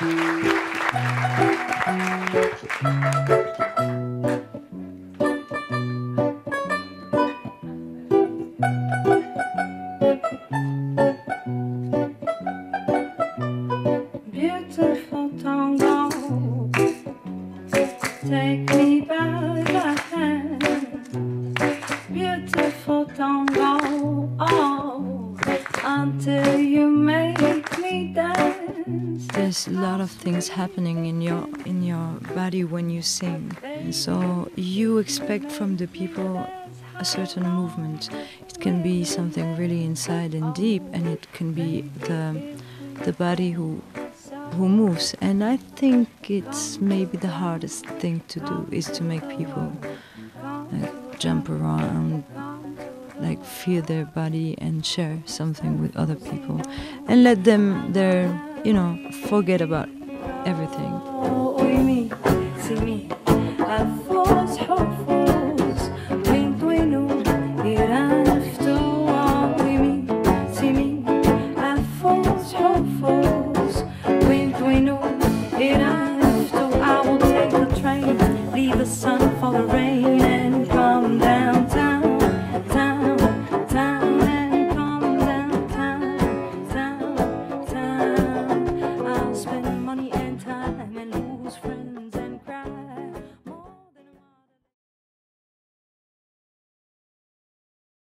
Beautiful tango, take me by the hand. Beautiful tango, oh, until you make me dance. There's a lot of things happening in your body when you sing, and so you expect from the people a certain movement. It can be something really inside and deep, and it can be the body who moves. And I think it's maybe the hardest thing to do is to make people jump around, feel their body and share something with other people, and let them forget about everything.